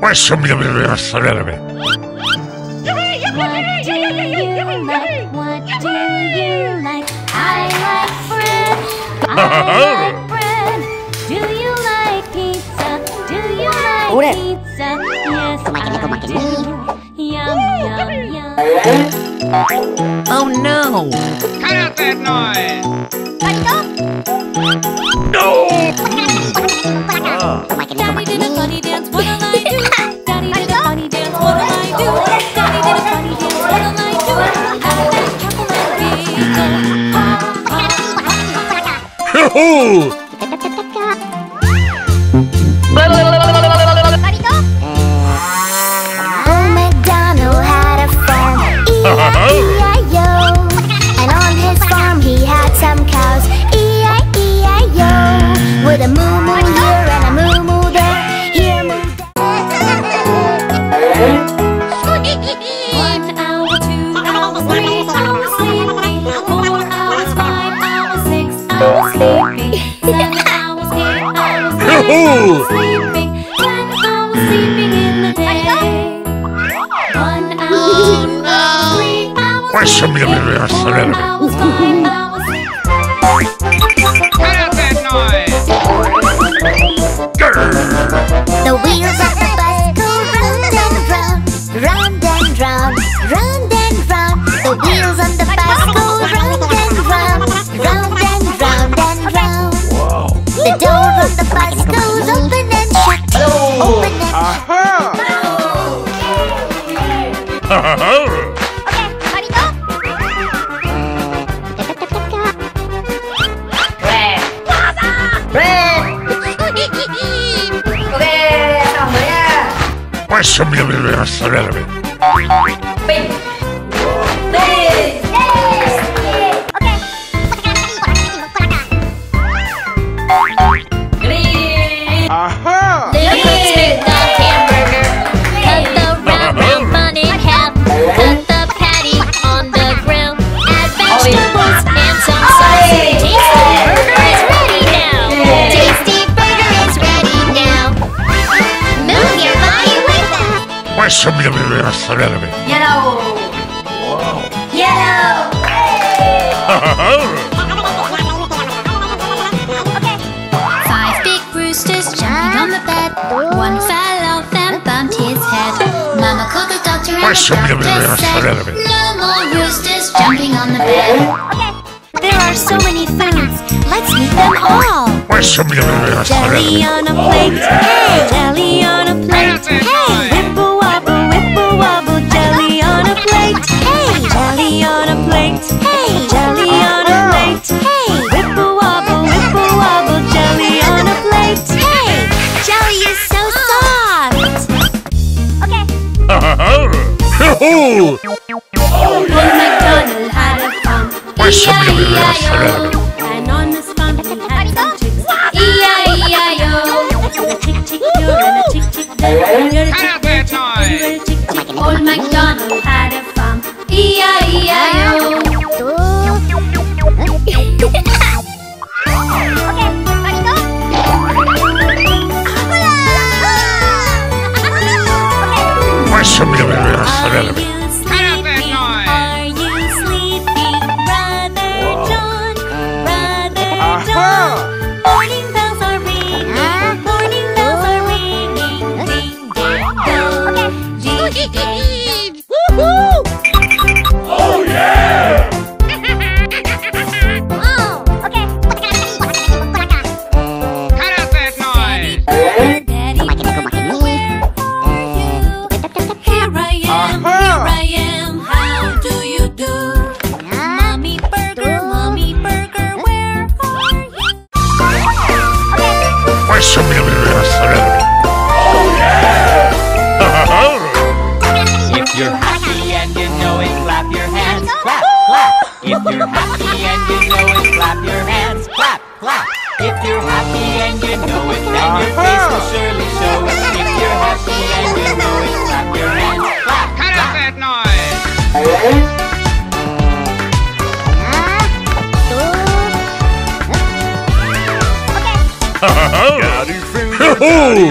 What do you like? I like bread. I like bread. Do you like pizza? Do you like pizza? Yes, I do. Yum, yum, yum. Oh no! Cut out that noise! No! Daddy did a funny dance, what am I doing? Daddy did a funny dance, what am I doing? Daddy did a funny dance, what am I doing? How did Captain and Pizza? Ho ho! Daddy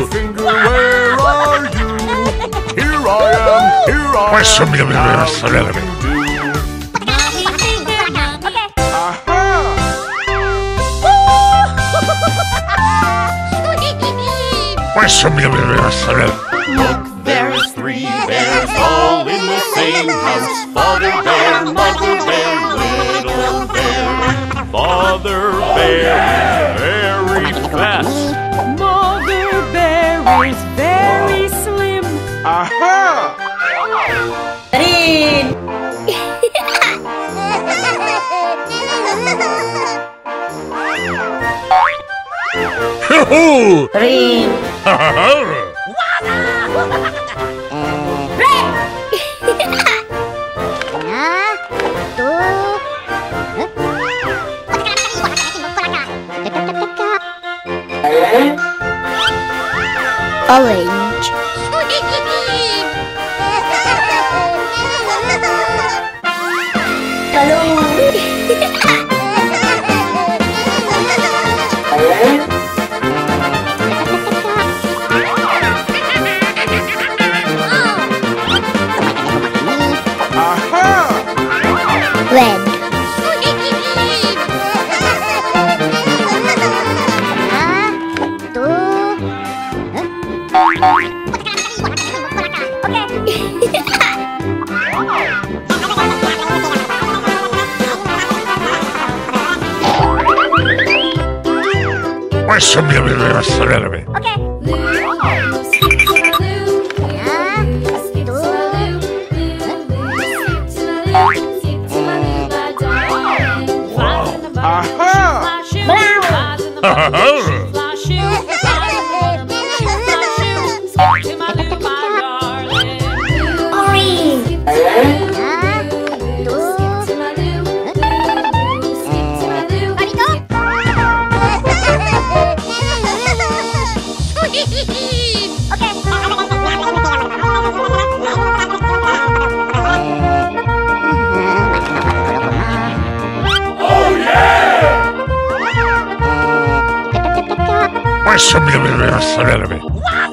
finger, where are you? question me. Look, there's three bears all in the same house. Father bear, mother bear, little bear. Father bear is very fast. Mother bear is very slim. Hoo-hoo! Three! Ha-ha-ha! Orange. Hello! Red. Wow!